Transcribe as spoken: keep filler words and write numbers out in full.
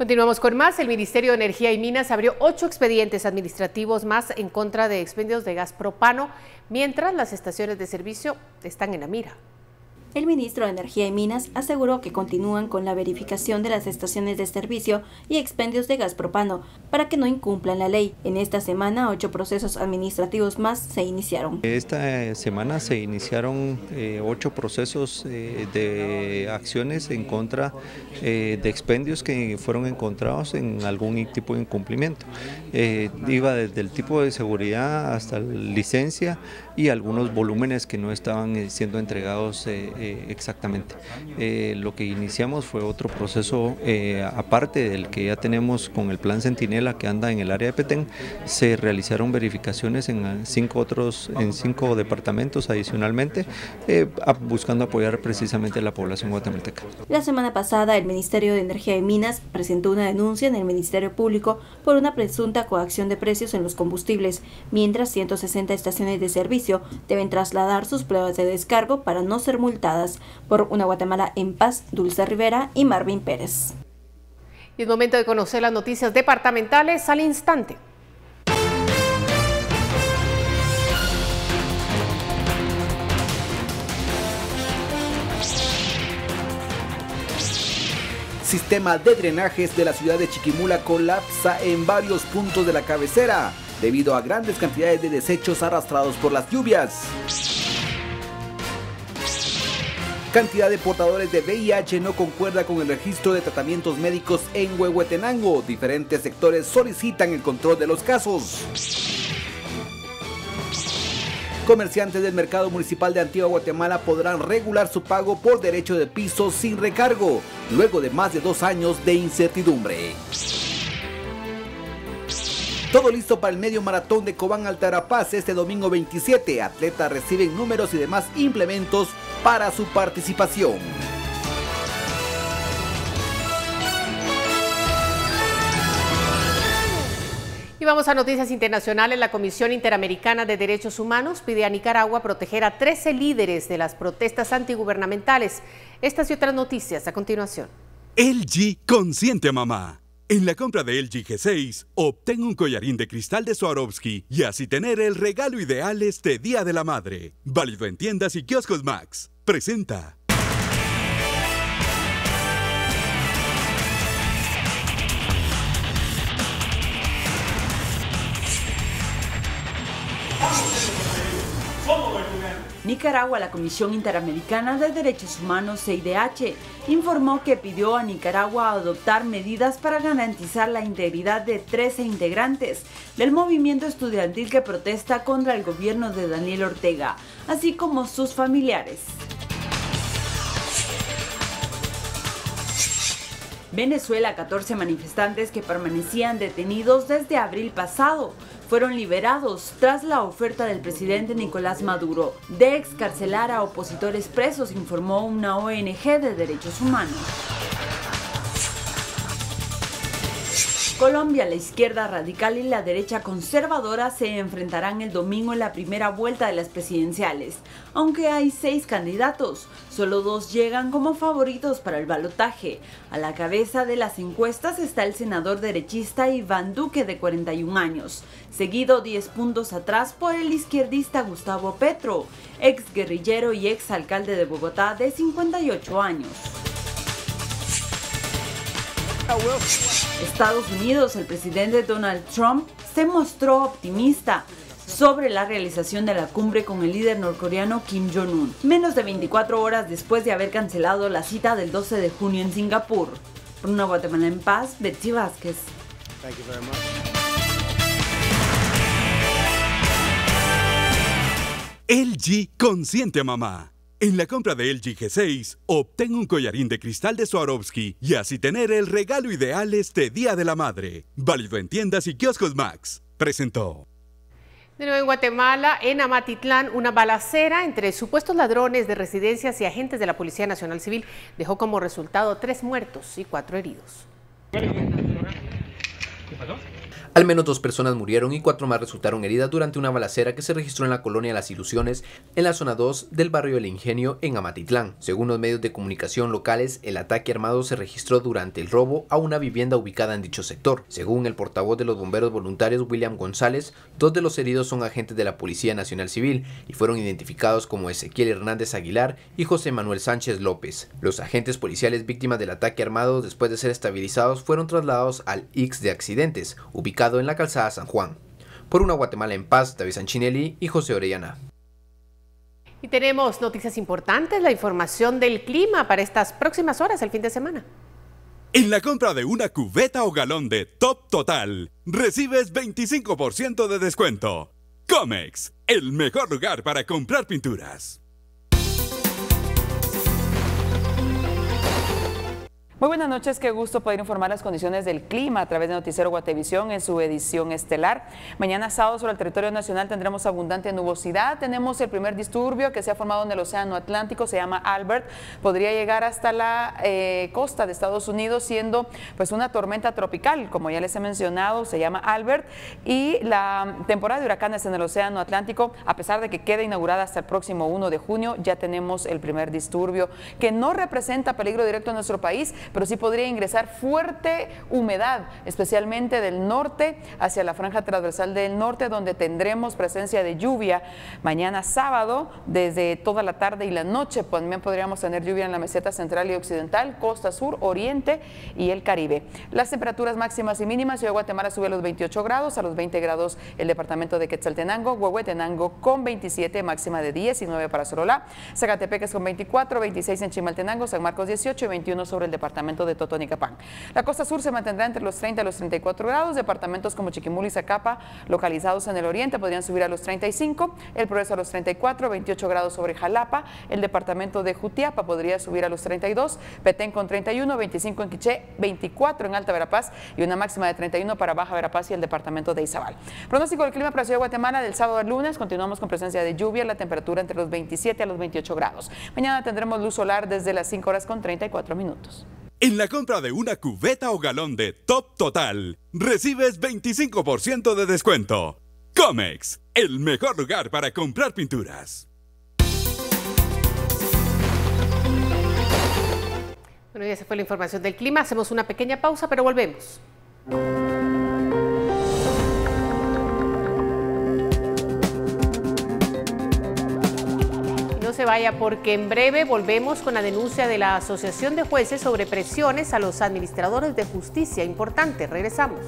Continuamos con más. El Ministerio de Energía y Minas abrió ocho expedientes administrativos más en contra de expendios de gas propano, mientras las estaciones de servicio están en la mira. El ministro de Energía y Minas aseguró que continúan con la verificación de las estaciones de servicio y expendios de gas propano para que no incumplan la ley. En esta semana, ocho procesos administrativos más se iniciaron. Esta semana se iniciaron eh, ocho procesos eh, de acciones en contra eh, de expendios que fueron encontrados en algún tipo de incumplimiento. Eh, iba desde el tipo de seguridad hasta la licencia y algunos volúmenes que no estaban siendo entregados eh, exactamente. Eh, lo que iniciamos fue otro proceso eh, aparte del que ya tenemos con el plan Centinela que anda en el área de Petén. Se realizaron verificaciones en cinco otros, en cinco departamentos adicionalmente, eh, buscando apoyar precisamente a la población guatemalteca. La semana pasada el Ministerio de Energía y Minas presentó una denuncia en el Ministerio Público por una presunta coacción de precios en los combustibles, mientras ciento sesenta estaciones de servicio deben trasladar sus pruebas de descargo para no ser multadas. Por una Guatemala en paz, Dulce Rivera y Marvin Pérez. Y es momento de conocer las noticias departamentales al instante. Sistema de drenajes de la ciudad de Chiquimula colapsa en varios puntos de la cabecera debido a grandes cantidades de desechos arrastrados por las lluvias. Cantidad de portadores de V I H no concuerda con el registro de tratamientos médicos en Huehuetenango. Diferentes sectores solicitan el control de los casos. Comerciantes del mercado municipal de Antigua Guatemala podrán regular su pago por derecho de piso sin recargo, luego de más de dos años de incertidumbre. Todo listo para el medio maratón de Cobán Altarapaz este domingo veintisiete. Atletas reciben números y demás implementos para su participación. Y vamos a noticias internacionales. La Comisión Interamericana de Derechos Humanos pide a Nicaragua proteger a trece líderes de las protestas antigubernamentales. Estas y otras noticias a continuación. L G Consciente Mamá. En la compra de L G G seis, obtén un collarín de cristal de Swarovski y así tener el regalo ideal este Día de la Madre. Válido en tiendas y kioscos Max. Presenta. Nicaragua, la Comisión Interamericana de Derechos Humanos, C I D H, informó que pidió a Nicaragua adoptar medidas para garantizar la integridad de trece integrantes del movimiento estudiantil que protesta contra el gobierno de Daniel Ortega, así como sus familiares. Venezuela, catorce manifestantes que permanecían detenidos desde abril pasado fueron liberados tras la oferta del presidente Nicolás Maduro de excarcelar a opositores presos, informó una O N G de derechos humanos. Colombia, la izquierda radical y la derecha conservadora se enfrentarán el domingo en la primera vuelta de las presidenciales. Aunque hay seis candidatos, solo dos llegan como favoritos para el balotaje. A la cabeza de las encuestas está el senador derechista Iván Duque, de cuarenta y un años, seguido diez puntos atrás por el izquierdista Gustavo Petro, ex guerrillero y ex alcalde de Bogotá, de cincuenta y ocho años. Estados Unidos, el presidente Donald Trump se mostró optimista sobre la realización de la cumbre con el líder norcoreano Kim Jong-un, menos de veinticuatro horas después de haber cancelado la cita del doce de junio en Singapur. Por una Guatemala en paz, Betsy Vázquez. Thank you very much. L G Consciente Mamá. En la compra de L G G seis, obtén un collarín de cristal de Swarovski y así tener el regalo ideal este Día de la Madre. Válido en tiendas y kioscos Max. Presentó. De nuevo en Guatemala, en Amatitlán, una balacera entre supuestos ladrones de residencias y agentes de la Policía Nacional Civil dejó como resultado tres muertos y cuatro heridos. ¿Qué pasó? Al menos dos personas murieron y cuatro más resultaron heridas durante una balacera que se registró en la colonia Las Ilusiones, en la zona dos del barrio El Ingenio, en Amatitlán. Según los medios de comunicación locales, el ataque armado se registró durante el robo a una vivienda ubicada en dicho sector. Según el portavoz de los bomberos voluntarios, William González, dos de los heridos son agentes de la Policía Nacional Civil y fueron identificados como Ezequiel Hernández Aguilar y José Manuel Sánchez López. Los agentes policiales víctimas del ataque armado, después de ser estabilizados, fueron trasladados al I C S de accidentes, ubicado en la calzada San Juan. Por una Guatemala en paz, David Sanchinelli y José Orellana. Y tenemos noticias importantes, la información del clima para estas próximas horas, el fin de semana. En la compra de una cubeta o galón de Top Total, recibes veinticinco por ciento de descuento. Comex, el mejor lugar para comprar pinturas. Muy buenas noches, qué gusto poder informar las condiciones del clima a través de Noticiero Guatevisión en su edición estelar. Mañana sábado sobre el territorio nacional tendremos abundante nubosidad, tenemos el primer disturbio que se ha formado en el Océano Atlántico, se llama Albert, podría llegar hasta la eh, costa de Estados Unidos siendo pues una tormenta tropical, como ya les he mencionado, se llama Albert, y la temporada de huracanes en el Océano Atlántico, a pesar de que queda inaugurada hasta el próximo primero de junio, ya tenemos el primer disturbio que no representa peligro directo a nuestro país, pero sí podría ingresar fuerte humedad, especialmente del norte hacia la franja transversal del norte, donde tendremos presencia de lluvia mañana sábado, desde toda la tarde y la noche. También podríamos tener lluvia en la meseta central y occidental, costa sur, oriente y el Caribe. Las temperaturas máximas y mínimas, Ciudad de Guatemala sube a los veintiocho grados, a los veinte grados el departamento de Quetzaltenango, Huehuetenango con veintisiete, máxima de diecinueve para Sololá, Zacatepeques con veinticuatro, veintiséis en Chimaltenango, San Marcos dieciocho y veintiuno sobre el departamento de Totonicapán. La costa sur se mantendrá entre los treinta y los treinta y cuatro grados, departamentos como Chiquimula y Zacapa, localizados en el oriente, podrían subir a los treinta y cinco, el progreso a los treinta y cuatro, veintiocho grados sobre Jalapa, el departamento de Jutiapa podría subir a los treinta y dos, Petén con treinta y uno, veinticinco en Quiché, veinticuatro en Alta Verapaz y una máxima de treinta y uno para Baja Verapaz y el departamento de Izabal. Pronóstico del clima para Ciudad de Guatemala del sábado al lunes, continuamos con presencia de lluvia, la temperatura entre los veintisiete a los veintiocho grados. Mañana tendremos luz solar desde las cinco horas con treinta y cuatro minutos. En la compra de una cubeta o galón de Top Total, recibes veinticinco por ciento de descuento. Comex, el mejor lugar para comprar pinturas. Bueno, y esa fue la información del clima. Hacemos una pequeña pausa, pero volvemos. No se vaya porque en breve volvemos con la denuncia de la Asociación de Jueces sobre presiones a los administradores de justicia. Importante, regresamos.